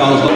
Fouls.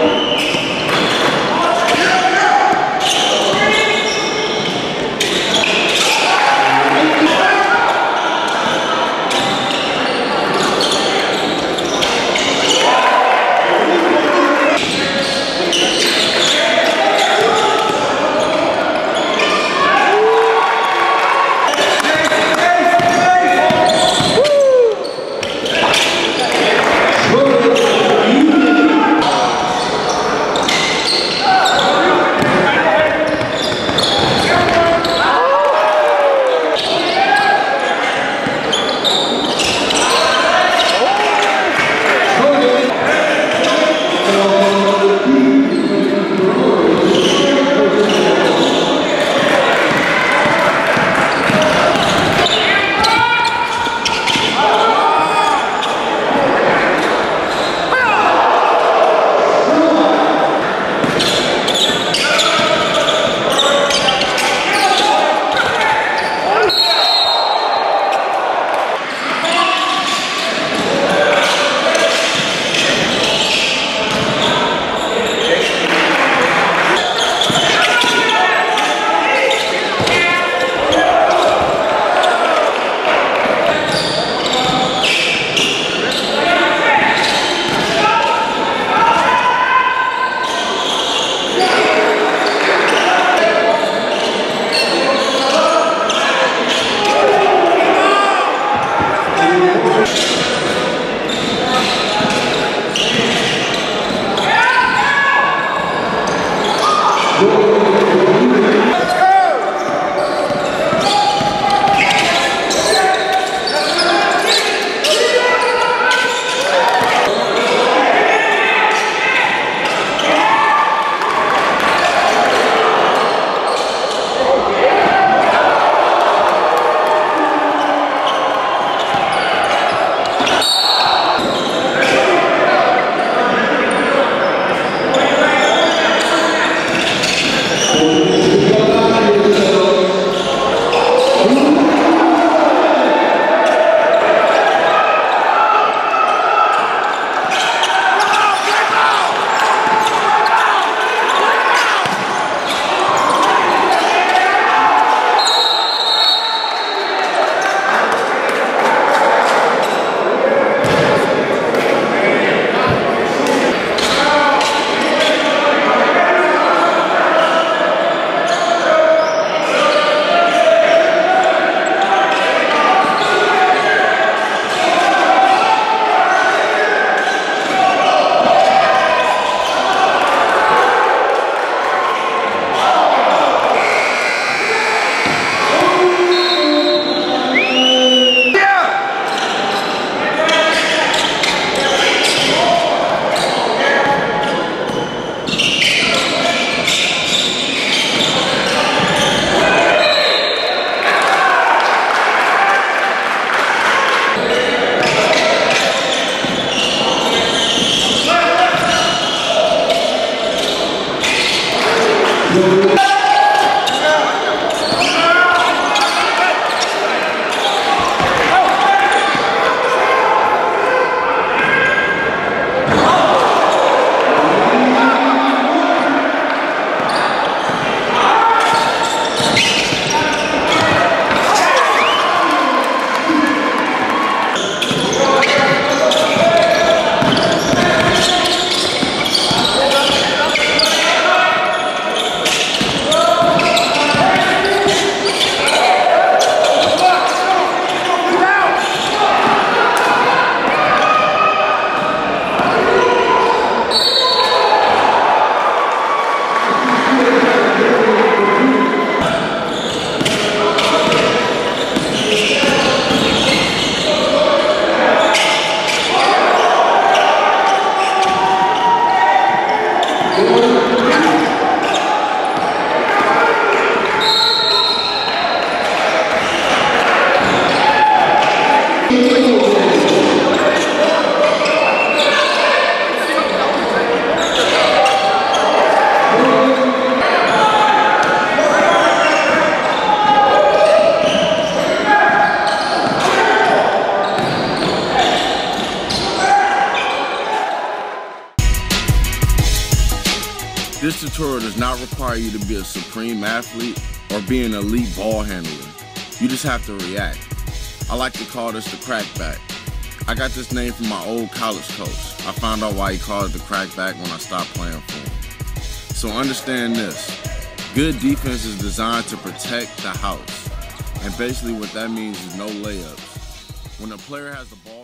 This tutorial does not require you to be a supreme athlete or be an elite ball handler. You just have to react. I like to call this the crackback. I got this name from my old college coach. I found out why he called it the crackback when I stopped playing for him. So understand this. Good defense is designed to protect the house. And basically what that means is no layups. When a player has the ball